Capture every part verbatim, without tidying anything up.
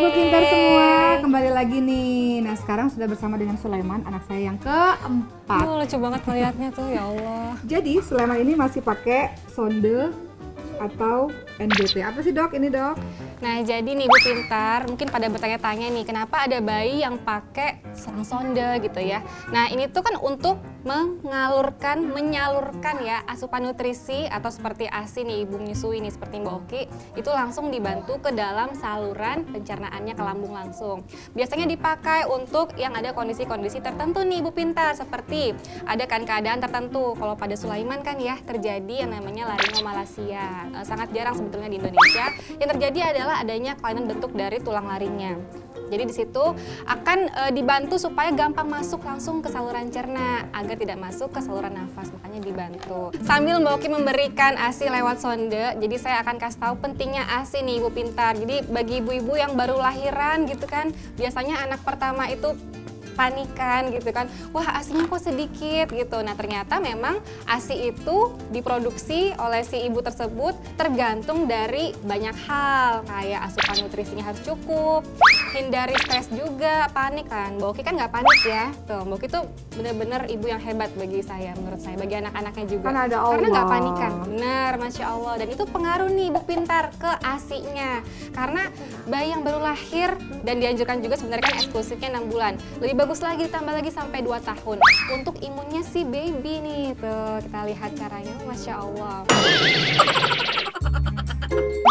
I B U Pintar semua, kembali lagi nih. Nah sekarang sudah bersama dengan Sulaiman, anak saya yang keempat. Oh, lucu banget melihatnya tuh, ya Allah. Jadi Sulaiman ini masih pakai sonde atau N G T. Apa sih dok ini dok? Nah jadi nih I B U Pintar, mungkin pada bertanya-tanya nih, kenapa ada bayi yang pakai selang sonde gitu ya? Nah ini tuh kan untuk mengalurkan, menyalurkan ya asupan nutrisi atau seperti ASI nih ibu menyusui nih seperti Mbak Oki itu langsung dibantu ke dalam saluran pencernaannya ke lambung langsung. Biasanya dipakai untuk yang ada kondisi-kondisi tertentu nih Ibu Pintar, seperti ada kan keadaan tertentu. Kalau pada Sulaiman kan ya terjadi yang namanya laringomalasia, sangat jarang sebetulnya di Indonesia. Yang terjadi adalah adanya kelainan bentuk dari tulang laringnya. Jadi di situ akan e, dibantu supaya gampang masuk langsung ke saluran cerna agar tidak masuk ke saluran nafas, makanya dibantu. Sambil Mbak Oki memberikan ASI lewat sonde, jadi saya akan kasih tahu pentingnya ASI nih Ibu Pintar. Jadi bagi ibu-ibu yang baru lahiran gitu kan, biasanya anak pertama itu panikan gitu kan, wah ASInya kok sedikit gitu. Nah ternyata memang ASI itu diproduksi oleh si ibu tersebut tergantung dari banyak hal, kayak asupan nutrisinya harus cukup, hindari stres juga, panik kan. Mbak Oki kan nggak panik ya, tuh Mbak Oki tuh bener-bener ibu yang hebat bagi saya, menurut saya, bagi anak-anaknya juga. Kan ada Allah. Karena nggak panikan, bener, masya Allah. Dan itu pengaruh nih Ibu Pintar ke ASInya, karena bayi yang baru lahir dan dianjurkan juga sebenarnya kan eksklusifnya enam bulan. Lebih bagus Bagus lagi ditambah lagi sampai dua tahun untuk imunnya si baby nih. Tuh kita lihat caranya, masya Allah.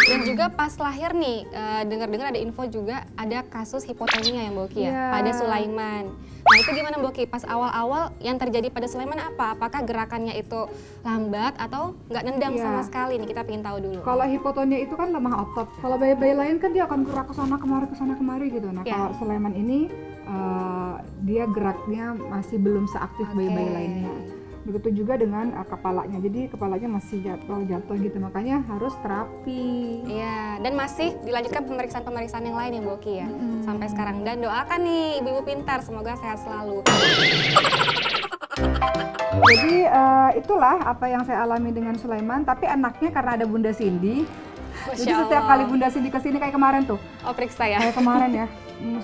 Dan juga pas lahir nih, uh, dengar-dengar ada info juga ada kasus hipotonia yang Mbak Oki ya, yeah. pada Sulaiman. Nah itu gimana Mbak Oki? Pas awal-awal yang terjadi pada Sulaiman apa? Apakah gerakannya itu lambat atau nggak nendang yeah. sama sekali nih? Kita pengen tahu dulu. Kalau hipotonia itu kan lemah otot. Kalau bayi-bayi lain kan dia akan gerak kesana kemari kesana kemari gitu. Nah yeah. kalau Sulaiman ini uh, dia geraknya masih belum seaktif okay. bayi-bayi lainnya. Begitu juga dengan uh, kepalanya, jadi kepalanya masih jatuh-jatuh gitu, makanya harus terapi. Iya, dan masih dilanjutkan pemeriksaan-pemeriksaan yang lain ya Bu Oki ya, hmm. sampai sekarang. Dan doakan nih Ibu-Ibu Pintar, semoga sehat selalu. Jadi uh, itulah apa yang saya alami dengan Sulaiman, tapi enaknya karena ada Bunda Cindy. Jadi setiap kali Bunda Cindy kesini kayak kemarin tuh. Oh periksa ya? Kayak kemarin ya,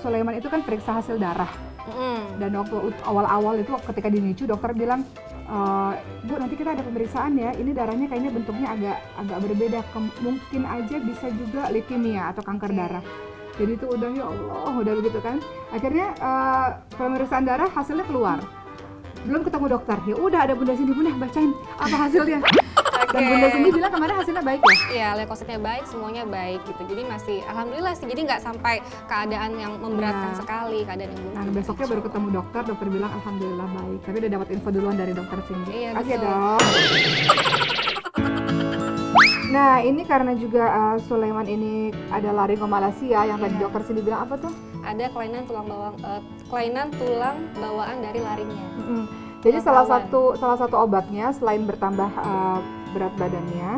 Sulaiman itu kan periksa hasil darah. Mm. Dan waktu awal-awal itu ketika di N I C U dokter bilang, Uh, Bu nanti kita ada pemeriksaan ya, ini darahnya kayaknya bentuknya agak agak berbeda, Kem mungkin aja bisa juga leukemia atau kanker okay. darah. Jadi itu udah ya Allah, udah begitu kan. Akhirnya uh, pemeriksaan darah hasilnya keluar, belum ketemu dokter, ya udah ada Bunda Cindy, Bunda bacain apa hasilnya. Dan Bunda Cindy bilang kemarin hasilnya baik ya? Iya, leukositnya baik, semuanya baik gitu. Jadi masih, alhamdulillah sih, jadi nggak sampai keadaan yang memberatkan nah. sekali keadaan yang Nah, besoknya baru ketemu dokter, dokter bilang alhamdulillah baik. Tapi udah dapat info duluan dari dokter Cindy. Iya, Kasih ya dok. Nah, ini karena juga uh, Sulaiman ini ada laringomalasia yang tadi iya. dokter Cindy bilang apa tuh? Ada kelainan tulang bawang, uh, kelainan tulang bawaan dari laringnya. Mm -hmm. Jadi tulang salah bawaan. satu salah satu obatnya selain bertambah uh, berat badannya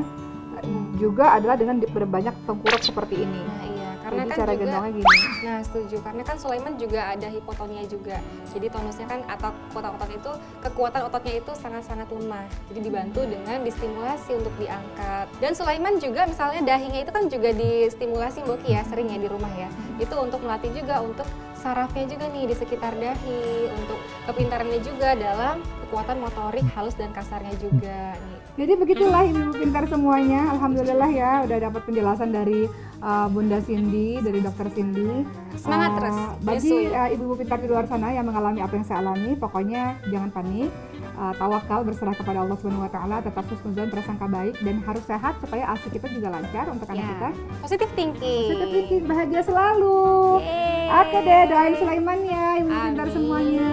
hmm. juga adalah dengan diperbanyak tengkurap seperti ini. Nah, iya, karena jadi kan cara gendongnya gini. Nah, setuju. Karena kan Sulaiman juga ada hipotonia juga. Jadi tonusnya kan atau otot-otot itu kekuatan ototnya itu sangat-sangat lemah. Jadi dibantu dengan distimulasi untuk diangkat. Dan Sulaiman juga misalnya dahinya itu kan juga distimulasi Mbak Oki ya, sering ya di rumah ya. Hmm. Itu untuk melatih juga untuk sarafnya juga nih di sekitar dahi, untuk kepintarannya juga dalam kekuatan motorik halus dan kasarnya juga nih. Jadi begitulah Ibu Pintar semuanya, alhamdulillah ya udah dapat penjelasan dari uh, Bunda Cindy, dari dokter Cindy. Semangat uh, terus. Bagi uh, ibu-ibu pintar di luar sana yang mengalami apa yang saya alami, pokoknya jangan panik, uh, tawakal, berserah kepada Allah Subhanahu Wa Taala, tetap husnuzon, prasangka baik, dan harus sehat supaya ASI kita juga lancar untuk anak yeah. kita. Positive thinking. Positive thinking, bahagia selalu. Yeay. Oke deh, doain Sulaiman ya, Ibu Amin. Pintar semuanya.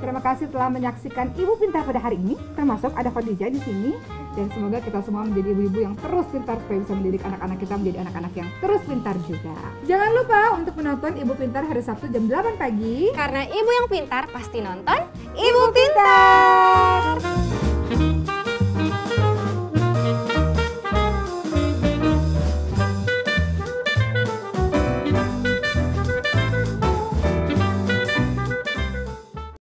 Terima kasih telah menyaksikan Ibu Pintar pada hari ini, termasuk ada Khadijah di sini. Dan semoga kita semua menjadi ibu-ibu yang terus pintar supaya bisa mendidik anak-anak kita menjadi anak-anak yang terus pintar juga. Jangan lupa untuk menonton Ibu Pintar hari Sabtu jam delapan pagi. Karena ibu yang pintar pasti nonton Ibu Pintar.